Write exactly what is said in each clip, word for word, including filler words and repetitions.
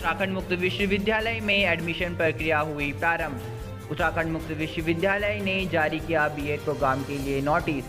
उत्तराखंड मुक्त विश्वविद्यालय में एडमिशन प्रक्रिया हुई प्रारंभ। उत्तराखंड मुक्त विश्वविद्यालय ने जारी किया बीएड प्रोग्राम के लिए नोटिस।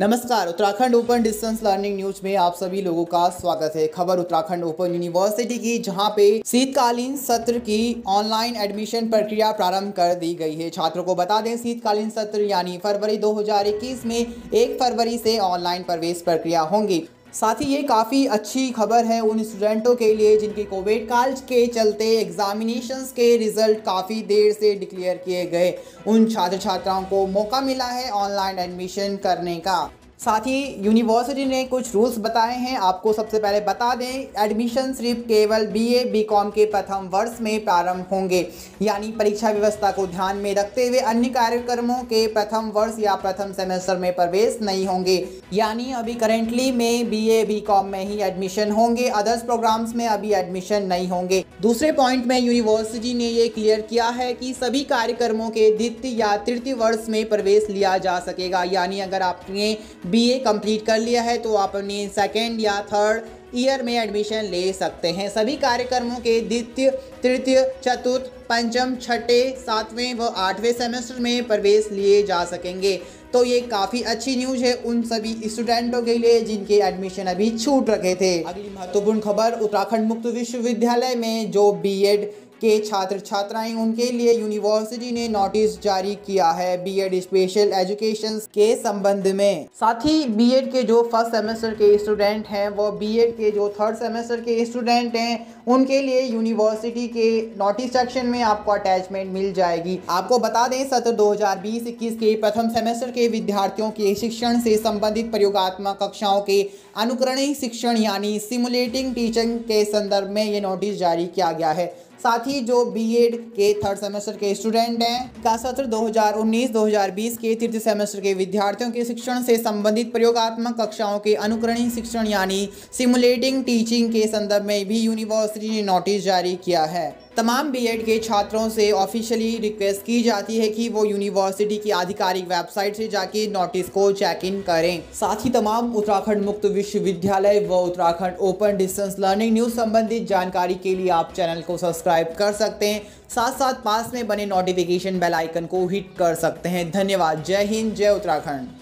नमस्कार, Uttarakhand open distance learning news में आप सभी लोगों का स्वागत है। खबर उत्तराखंड ओपन यूनिवर्सिटी की, जहां पे शीतकालीन सत्र की ऑनलाइन एडमिशन प्रक्रिया प्रारंभ कर दी गई है। छात्रों को बता दें, शीतकालीन सत्र यानी फरवरी दो हज़ार इक्कीस में एक फरवरी से ऑनलाइन प्रवेश प्रक्रिया होंगी। साथ ही ये काफ़ी अच्छी खबर है उन स्टूडेंटों के लिए जिनके कोविड काल के चलते एग्जामिनेशंस के रिज़ल्ट काफ़ी देर से डिक्लेयर किए गए। उन छात्र छात्राओं को मौका मिला है ऑनलाइन एडमिशन करने का। साथ ही यूनिवर्सिटी ने कुछ रूल्स बताए हैं। आपको सबसे पहले बता दें, एडमिशन सिर्फ केवल बीए बीकॉम के प्रथम वर्ष में प्रारंभ होंगे, यानी परीक्षा व्यवस्था को ध्यान में रखते हुए अन्य कार्यक्रमों के प्रथम वर्ष या प्रथम सेमेस्टर में प्रवेश नहीं होंगे। यानी अभी करेंटली में बीए बीकॉम में ही एडमिशन होंगे, अदर्स प्रोग्राम्स में अभी एडमिशन नहीं होंगे। दूसरे पॉइंट में यूनिवर्सिटी ने ये क्लियर किया है कि सभी कार्यक्रमों के द्वितीय या तृतीय वर्ष में प्रवेश लिया जा सकेगा। यानी अगर आपने बीए कंप्लीट कर लिया है तो आप अपने सेकेंड या थर्ड ईयर में एडमिशन ले सकते हैं। सभी कार्यक्रमों के द्वितीय, तृतीय, चतुर्थ, पंचम, छठे, सातवें व आठवें सेमेस्टर में प्रवेश लिए जा सकेंगे। तो ये काफ़ी अच्छी न्यूज़ है उन सभी स्टूडेंटों के लिए जिनके एडमिशन अभी छूट रखे थे। अगली महत्वपूर्ण खबर, उत्तराखंड मुक्त विश्वविद्यालय में जो बीएड के छात्र छात्राएं, उनके लिए यूनिवर्सिटी ने नोटिस जारी किया है बीएड स्पेशल एजुकेशन के संबंध में। साथ ही बीएड के जो फर्स्ट सेमेस्टर के स्टूडेंट हैं वो बीएड के जो थर्ड सेमेस्टर के स्टूडेंट हैं उनके लिए यूनिवर्सिटी के नोटिस सेक्शन में आपको अटैचमेंट मिल जाएगी। आपको बता दें, सत्र दो हज़ार बीस इक्कीस के प्रथम सेमेस्टर के विद्यार्थियों के शिक्षण से संबंधित प्रयोगात्मक कक्षाओं के अनुकरणीय शिक्षण यानी सिमुलेटिंग टीचिंग के संदर्भ में ये नोटिस जारी किया गया है। साथ ही जो बीएड के थर्ड सेमेस्टर के स्टूडेंट हैं का सत्र दो हज़ार उन्नीस दो हज़ार बीस के तृतीय सेमेस्टर के विद्यार्थियों के शिक्षण से संबंधित प्रयोगात्मक कक्षाओं के अनुकरणीय शिक्षण यानी सिमुलेटिंग टीचिंग के संदर्भ में भी यूनिवर्सिटी ने नोटिस जारी किया है। तमाम बीएड के छात्रों से ऑफिशियली रिक्वेस्ट की जाती है कि वो यूनिवर्सिटी की आधिकारिक वेबसाइट से जाके नोटिस को चेक इन करें। साथ ही तमाम उत्तराखंड मुक्त विश्वविद्यालय व Uttarakhand open distance learning news संबंधित जानकारी के लिए आप चैनल को सब्सक्राइब कर सकते हैं। साथ साथ पास में बने नोटिफिकेशन बेल आइकन को हिट कर सकते हैं। धन्यवाद। जय हिंद, जय उत्तराखंड।